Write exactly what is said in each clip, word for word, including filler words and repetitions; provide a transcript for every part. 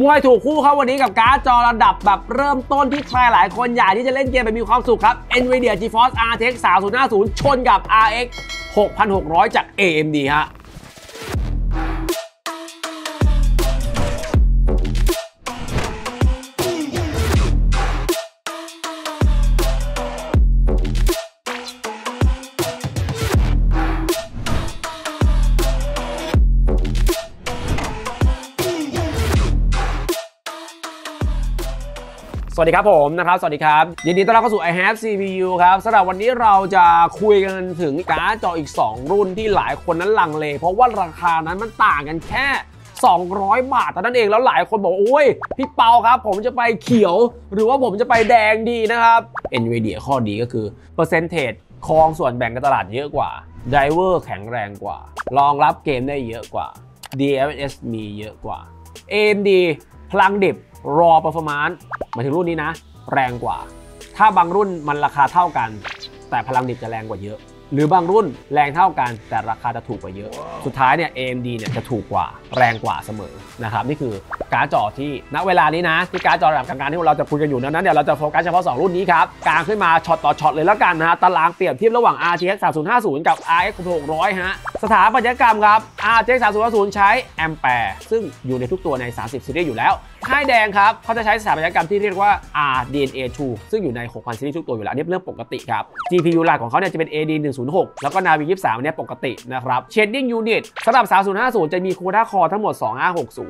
มวยถูกคู่ครับวันนี้กับการ์ดจอระดับแบบเริ่มต้นที่ใครหลายคนอยากที่จะเล่นเกมแบบมีความสุขครับ Nvidia GeForce อาร์ ที เอ็กซ์ สามศูนย์ห้าศูนย์ชนกับ อาร์ เอ็กซ์ หกพันหกร้อย จาก เอ เอ็ม ดี ฮะสวัสดีครับผมนะครับสวัสดีครับยินดีต้อนรับเข้าสู่ ไอ แฮฟ ซี พี ยู ครับสำหรับวันนี้เราจะคุยกันถึงการ์ดจออีกสองรุ่นที่หลายคนนั้นลังเลเพราะว่าราคานั้นมันต่างกันแค่สองร้อยบาทเท่านั้นเองแล้วหลายคนบอกโอ้ยพี่เปาครับผมจะไปเขียวหรือว่าผมจะไปแดงดีนะครับ Nvidia ข้อดีก็คือเปอร์เซนเทจครองส่วนแบ่งการตลาดเยอะกว่าไดรเวอร์แข็งแรงกว่ารองรับเกมได้เยอะกว่า ดี แอล เอส เอส มีเยอะกว่า เอ เอ็ม ดี พลังดิบรอ performance มาถึงรุ่นนี้นะแรงกว่าถ้าบางรุ่นมันราคาเท่ากันแต่พลังดิบจะแรงกว่าเยอะหรือบางรุ่นแรงเท่ากันแต่ราคาจะถูกกว่าเยอะสุดท้ายเนี่ย เอ เอ็ม ดี เนี่ยจะถูกกว่าแรงกว่าเสมอนะครับนี่คือการ์ดจอที่ณเวลานี้นะที่การ์ดจอระดับกลางๆที่เราจะคุยกันอยู่นั้นเดี๋ยวเราจะโฟกัสเฉพาะสองรุ่นนี้ครับกลางขึ้นมาช็อตต่อช็อตเลยแล้วกันนะฮะตารางเปรียบเทียบระหว่าง อาร์ ที เอ็กซ์ สามศูนย์ห้าศูนย์กับ อาร์ เอ็กซ์ หกพันหกร้อยฮะสถาปัตยกรรมครับ อาร์ ที เอ็กซ์ สามศูนย์ห้าศูนย์ใช้แอมแปร์ซึ่งอยู่ในทุกตัวในสามสิบซีรีส์อยู่แล้วค่ายแดงครับเขาจะใช้สถาปัตยกรรมที่เรียกว่า อาร์ ดี เอ็น เอ ทู ซึ่งอยู่ในหกพันซีรีส์ทุกตัวอยู่แล้วนี่เรื่องปกติครับ จี พี ยู หลักของเขาเนี่ยจะเป็น เอ ดี หนึ่งศูนย์หกแล้วก็ นาวี ยี่สิบสาม เนี่ยปกตินะครับ Shading Unit สำหรับ สามศูนย์ห้าศูนย์ จะมี Quad Core ทั้งหมด สองพันห้าร้อยหกสิบ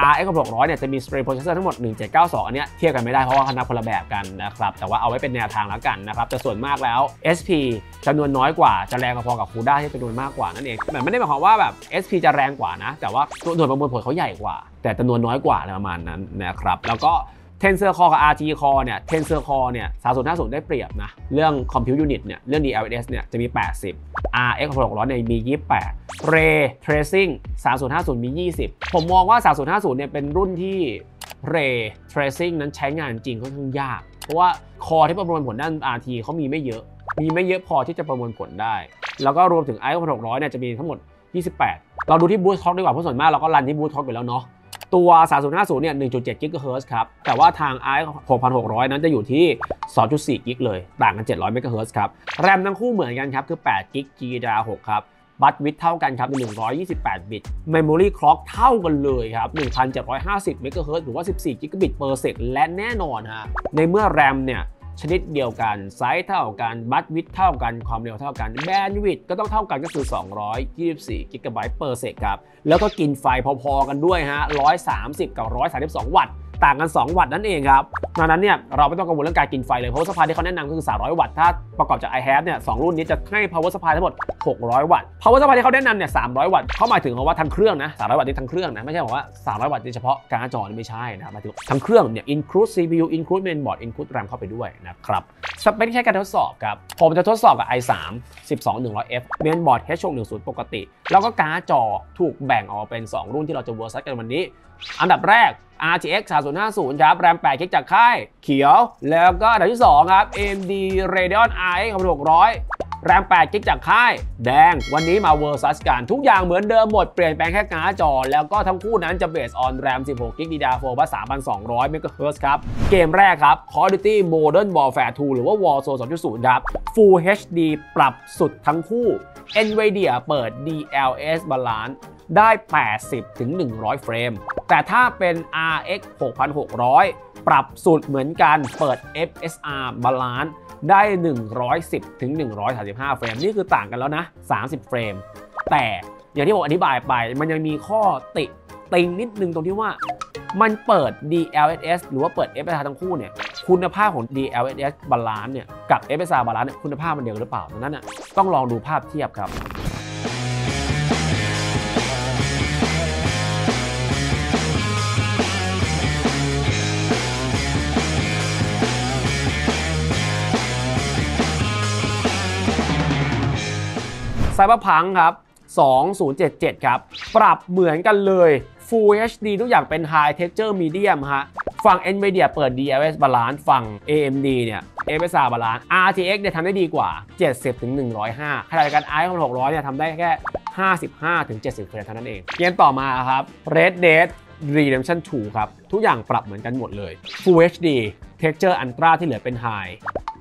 อาร์ เอ็กซ์ หกพันหกร้อย เนี่ยจะมี Straight Processor ทั้งหมด หนึ่งพันเจ็ดร้อยเก้าสิบสอง อันเนี้ยเทียบกันไม่ได้เพราะว่าเขานับคนละแบบกันนะครับแต่ว่าเอาไว้เป็นแนวทางแล้วกันนะครับแต่ส่วนมากแล้ว เอส พี จำนวนน้อยกว่าจะแรงพอกับ Quad ที่จำนวนมากกว่านั่นเองแต่ไม่ได้หมายความว่าแบบ เอส พี จะแรงกว่านะแต่ว่าหน่วยประมวลผลเขาใหญ่กว่าแต่จำนวนน้อยกว่าประมาณนั้นนะครับแล้วก็Tensor Core กับ อาร์ ที Core เนี่ย Tensor Core เนี่ย สามศูนย์ห้าศูนย์ ได้เปรียบนะเรื่อง Compute Unit เนี่ยเรื่อง ดี แอล เอส เอส เนี่ยจะมี แปดสิบ อาร์ เอ็กซ์ หกพันหกร้อย เนี่ยมี ยี่สิบแปด Ray Tracing สามศูนย์ห้าศูนย์ มี ยี่สิบผมมองว่า สามศูนย์ห้าศูนย์ เนี่ยเป็นรุ่นที่ Ray Tracing นั้นใช้งานจริงค่อนข้างยากเพราะว่า Core ที่ประมวลผลด้าน อาร์ ที เขามีไม่เยอะมีไม่เยอะพอที่จะประมวลผลได้แล้วก็รวมถึง อาร์ เอ็กซ์ หกพันหกร้อย เนี่ยจะมีทั้งหมด ยี่สิบแปดเราดูที่ Boost Clock ดีกว่าเพราะส่วนมากเราก็รันที่ Boost Clock อยู่แล้วเนาะตัว สามศูนย์ห้าศูนย์ เนี่ย หนึ่งจุดเจ็ด กิกะเฮิรตซ์ครับแต่ว่าทาง อาร์ เอ็กซ์ หกพันหกร้อย นั้นจะอยู่ที่ สองจุดสี่ กิกเลยต่างกัน เจ็ดร้อย เมกะเฮิรตซ์ครับแรมทั้งคู่เหมือนกันครับคือ แปด กิก จี ดี ดี อาร์ หก ครับบัตวิดเท่ากันครับหนึ่งร้อยยี่สิบแปดบิต Memory Clock เท่ากันเลยครับ หนึ่งพันเจ็ดร้อยห้าสิบ เมกะเฮิรตซ์หรือว่า สิบสี่ กิกะบิตเปอร์เซกและแน่นอนฮะในเมื่อแรมเนี่ยชนิดเดียวกันไซส์เท่ากันบัตวิดเท่ากันความเร็วเท่ากันแบนด์วิดก็ต้องเท่ากันก็คือสองร้อยยี่สิบสี่กิกะไบต์เปอร์เซกครับแล้วก็กินไฟพอๆกันด้วยฮะหนึ่งร้อยสามสิบกับหนึ่งร้อยสามสิบสองวัตต์ต่างกันสองวัตต์นั่นเองครับดังนั้นเนี่ยเราไม่ต้องกังวลเรื่องการกินไฟเลยเพราะสปายที่เขาแนะนำก็คือสามร้อยวัตต์ถ้าประกอบจาก iHave เนี่ยสองรุ่นนี้จะให้ power supply ทั้งหมดหกร้อยวัตต์ power supply ที่เขาแนะนำเนี่ยสามร้อยวัตต์เขาหมายถึงว่าทั้งเครื่องนะสามร้อยวัตต์นี่ทั้งเครื่องนะไม่ใช่บอกว่าสามร้อยวัตต์เฉพาะการ์ดจอไม่ใช่นะหมายถึงทั้งเครื่องเนี่ย include ซี พี ยู include mainboard include RAM เข้าไปด้วยนะครับสเปคแค่การทดสอบครับผมจะทดสอบกับ i สาม หนึ่งสองหนึ่งศูนย์ศูนย์ เอฟ mainboard เอช หกหนึ่งศูนย์ปกติแล้วก็การ์ดจอถูกแบ่งออกเป็นสองรุ่นที่เราจะ versus กันวันนี้อันดับแรก อาร์ ที เอ็กซ์ สามศูนย์ห้าศูนย์ ครับแรมแปด กิกะจากค่ายเขียวแล้วก็อันดับที่สองครับ เอ เอ็ม ดี Radeon อาร์ เอ็กซ์ หกพันหกร้อยแรมแปด กิกะจากค่ายแดงวันนี้มาเวอร์ซัสกันทุกอย่างเหมือนเดิมหมดเปลี่ยนแปลงแค่การ์ดจอแล้วก็ทั้งคู่นั้นจะเบสออนแรมสิบหก กิกะ ดี ดี อาร์ โฟร์ บัส สามพันสองร้อย เมกะเฮิรตซ์ครับเกมแรกครับ Call of Duty Modern Warfare ทู หรือว่า Warzone สองจุดศูนย์ ครับ Full เอช ดี ปรับสุดทั้งคู่ Nvidia เปิด ดี แอล เอส Balanceได้ แปดสิบถึงหนึ่งร้อย เฟรมแต่ถ้าเป็น อาร์ เอ็กซ์ หกพันหกร้อย ปรับสุดเหมือนกันเปิด เอฟ เอส อาร์ Balance ได้ หนึ่งร้อยสิบถึงหนึ่งร้อยสามสิบห้า เฟรมนี่คือต่างกันแล้วนะ สามสิบ เฟรมแต่อย่างที่ผมอธิบายไปมันยังมีข้อติติงนิดนึงตรงที่ว่ามันเปิด ดี แอล เอส เอส หรือว่าเปิด เอฟ เอส อาร์ ทั้งคู่เนี่ยคุณภาพของ ดี แอล เอส เอส Balance เนี่ยกับ เอฟ เอส อาร์ Balance เนี่ยคุณภาพมันเดียวหรือเปล่านั่นน่ะต้องลองดูภาพเทียบครับCyberpunk ครับ สองพันเจ็ดสิบเจ็ด ครับปรับเหมือนกันเลย Full เอช ดี ทุกอย่างเป็น High Texture Medium ฮะฝั่ง Nvidia เปิด ดี แอล เอส Balance ฝั่ง เอ เอ็ม ดี เนี่ย เอฟ เอส อาร์ Balance อาร์ ที เอ็กซ์ เนี่ยทำได้ดีกว่า เจ็ดสิบถึงหนึ่งร้อยห้า ขณะการ อาร์ เอ็กซ์ หกพันหกร้อย เนี่ยทำได้แค่ ห้าสิบห้าถึงเจ็ดสิบ เฟรมเท่านั้นเองเกมต่อมาครับ Red Dead Redemption ทู ครับทุกอย่างปรับเหมือนกันหมดเลย Full เอช ดี Texture Ultra ที่เหลือเป็น High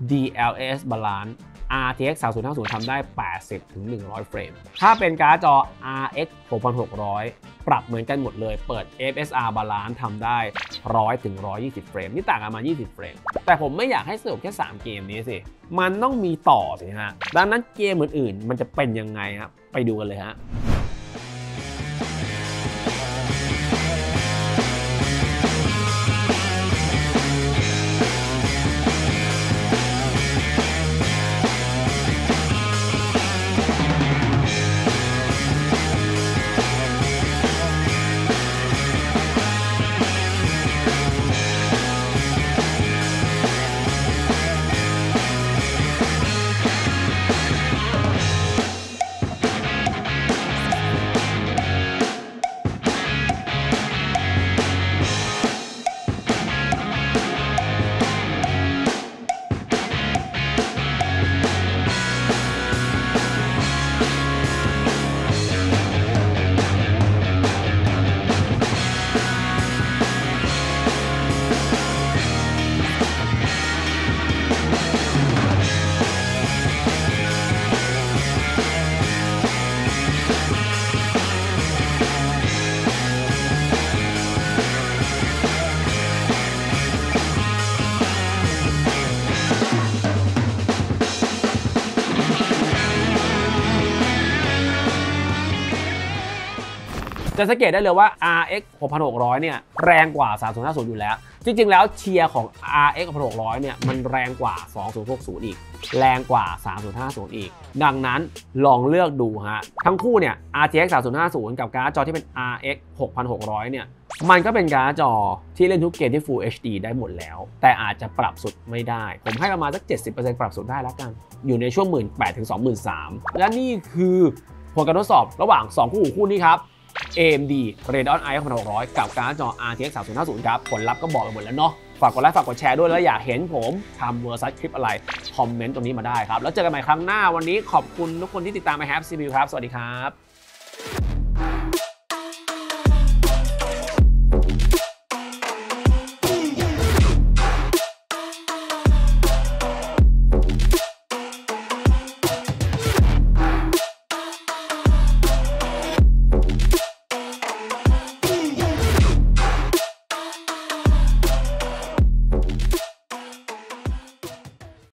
ดี แอล เอส Balance อาร์ ที เอ็กซ์ สามศูนย์ห้าศูนย์ทำได้ แปดสิบถึงหนึ่งร้อย เฟรมถ้าเป็นการ์ดจอ อาร์ เอ็กซ์ หกพันหกร้อย ปรับเหมือนกันหมดเลยเปิด เอฟ เอส อาร์ Balance ทำได้ หนึ่งร้อยถึงหนึ่งร้อยยี่สิบ เฟรมนี่ต่างกันมายี่สิบ เฟรมแต่ผมไม่อยากให้สรุปแค่สามเกมนี้สิมันต้องมีต่อสิฮะดังนั้นเกมอื่นๆมันจะเป็นยังไงครับไปดูกันเลยฮะจะสังเกตได้เลยว่า อาร์ เอ็กซ์ หกพันหกร้อย เนี่ยแรงกว่า สามศูนย์ห้าศูนย์ อยู่แล้วจริงๆแล้วเชียร์ของ อาร์ เอ็กซ์ หกพันหกร้อย เนี่ยมันแรงกว่า สองศูนย์หกศูนย์ อีกแรงกว่า สามศูนย์ห้าศูนย์ อีกดังนั้นลองเลือกดูฮะทั้งคู่เนี่ย อาร์ ที เอ็กซ์ สามศูนย์ห้าศูนย์ กับการ์ดจอที่เป็น อาร์ เอ็กซ์ หกพันหกร้อย เนี่ยมันก็เป็นการ์ดจอที่เล่นทุกเกมที่ Full เอช ดี ได้หมดแล้วแต่อาจจะปรับสุดไม่ได้ผมให้ประมาณสัก เจ็ดสิบเปอร์เซ็นต์ ปรับสุดได้แล้วกันอยู่ในช่วง หนึ่งหมื่นแปดพันถึงสองหมื่นสามพัน และนี่คือผลการทดสอบระหว่างสองคู่คู่นี้ครับเอ เอ็ม ดี Radeon i หกพันหกร้อย กับการ์ดจอ อาร์ ที เอ็กซ์ สามศูนย์ห้าศูนย์ ครับผลลัพธ์ก็บอกไปหมดแล้วเนาะฝากกดไลค์ฝากกดแชร์ด้วยแล้วอยากเห็นผมทำเวอร์ซัสคลิปอะไรคอมเมนต์ตรงนี้มาได้ครับแล้วเจอกันใหม่ครั้งหน้าวันนี้ขอบคุณทุกคนที่ติดตามไอ แฮฟ ซี พี ยู ครับสวัสดีครับ